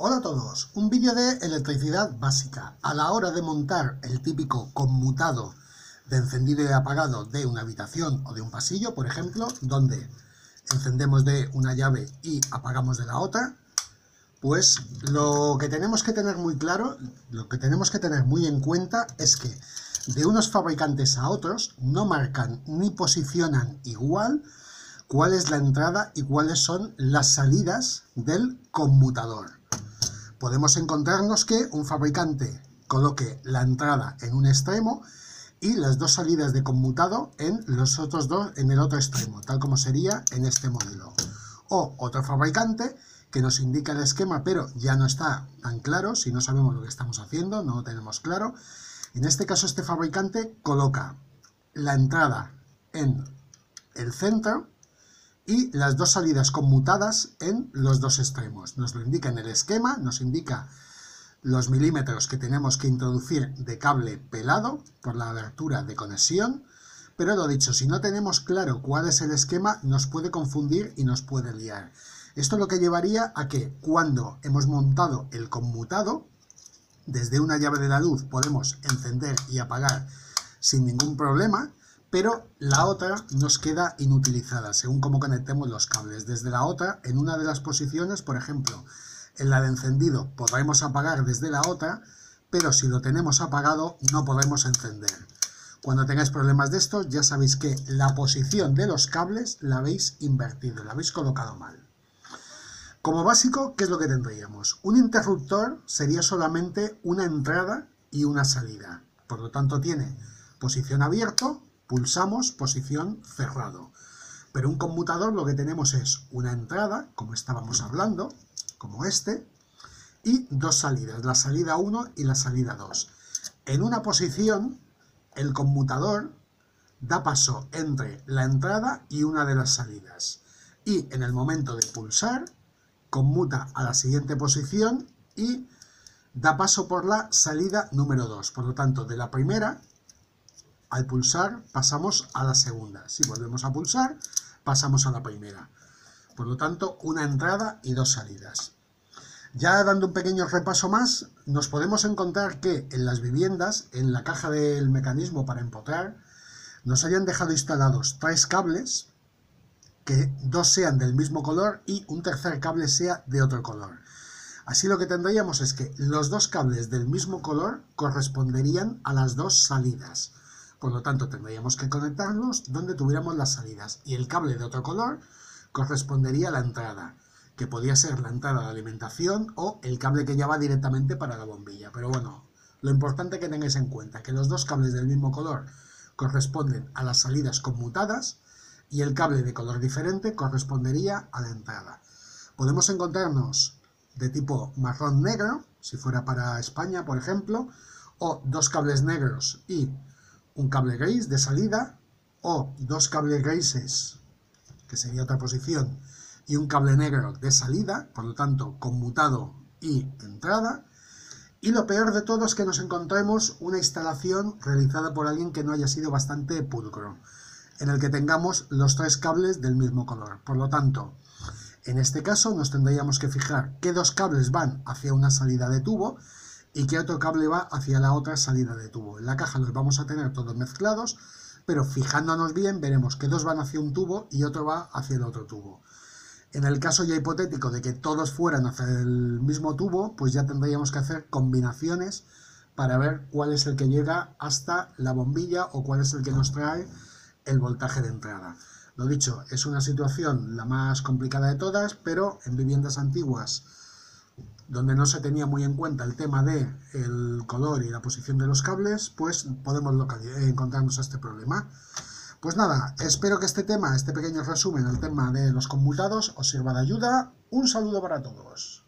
Hola a todos, un vídeo de electricidad básica. A la hora de montar el típico conmutado de encendido y apagado de una habitación o de un pasillo, por ejemplo, donde encendemos de una llave y apagamos de la otra, pues lo que tenemos que tener muy claro, lo que tenemos que tener muy en cuenta es que de unos fabricantes a otros no marcan ni posicionan igual cuál es la entrada y cuáles son las salidas del conmutador. Podemos encontrarnos que un fabricante coloque la entrada en un extremo y las dos salidas de conmutado en los otros dos en el otro extremo, tal como sería en este modelo. O otro fabricante que nos indica el esquema, pero ya no está tan claro, si no sabemos lo que estamos haciendo, no lo tenemos claro. En este caso, este fabricante coloca la entrada en el centro y las dos salidas conmutadas en los dos extremos. Nos lo indica en el esquema, nos indica los milímetros que tenemos que introducir de cable pelado por la abertura de conexión, pero lo dicho, si no tenemos claro cuál es el esquema, nos puede confundir y nos puede liar. Esto es lo que llevaría a que cuando hemos montado el conmutado, desde una llave de la luz podemos encender y apagar sin ningún problema, pero la otra nos queda inutilizada según cómo conectemos los cables. Desde la otra, en una de las posiciones, por ejemplo, en la de encendido, podremos apagar desde la otra, pero si lo tenemos apagado no podremos encender. Cuando tengáis problemas de estos, ya sabéis que la posición de los cables la habéis invertido, la habéis colocado mal. Como básico, ¿qué es lo que tendríamos? Un interruptor sería solamente una entrada y una salida. Por lo tanto, tiene posición abierto, pulsamos posición cerrado. Pero un conmutador lo que tenemos es una entrada, como estábamos hablando, como este, y dos salidas, la salida 1 y la salida 2. En una posición, el conmutador da paso entre la entrada y una de las salidas. Y en el momento de pulsar, conmuta a la siguiente posición y da paso por la salida número 2. Por lo tanto, de la primera, al pulsar pasamos a la segunda. Si volvemos a pulsar, pasamos a la primera. Por lo tanto, una entrada y dos salidas. Ya dando un pequeño repaso más, nos podemos encontrar que en las viviendas, en la caja del mecanismo para empotrar, nos hayan dejado instalados tres cables, que dos sean del mismo color y un tercer cable sea de otro color. Así lo que tendríamos es que los dos cables del mismo color corresponderían a las dos salidas. Por lo tanto, tendríamos que conectarlos donde tuviéramos las salidas. Y el cable de otro color correspondería a la entrada, que podía ser la entrada de alimentación o el cable que ya va directamente para la bombilla. Pero bueno, lo importante que tengáis en cuenta es que los dos cables del mismo color corresponden a las salidas conmutadas y el cable de color diferente correspondería a la entrada. Podemos encontrarnos de tipo marrón-negro, si fuera para España, por ejemplo, o dos cables negros y un cable gris de salida, o dos cables grises, que sería otra posición, y un cable negro de salida, por lo tanto, conmutado y entrada. Y lo peor de todo es que nos encontremos una instalación realizada por alguien que no haya sido bastante pulcro, en el que tengamos los tres cables del mismo color. Por lo tanto, en este caso nos tendríamos que fijar qué dos cables van hacia una salida de tubo y que otro cable va hacia la otra salida de tubo. En la caja los vamos a tener todos mezclados, pero fijándonos bien veremos que dos van hacia un tubo y otro va hacia el otro tubo. En el caso ya hipotético de que todos fueran hacia el mismo tubo, pues ya tendríamos que hacer combinaciones para ver cuál es el que llega hasta la bombilla o cuál es el que nos trae el voltaje de entrada. Lo dicho, es una situación la más complicada de todas, pero en viviendas antiguas, donde no se tenía muy en cuenta el tema del color y la posición de los cables, pues podemos encontrarnos este problema. Pues nada, espero que este tema, este pequeño resumen del tema de los conmutados, os sirva de ayuda. Un saludo para todos.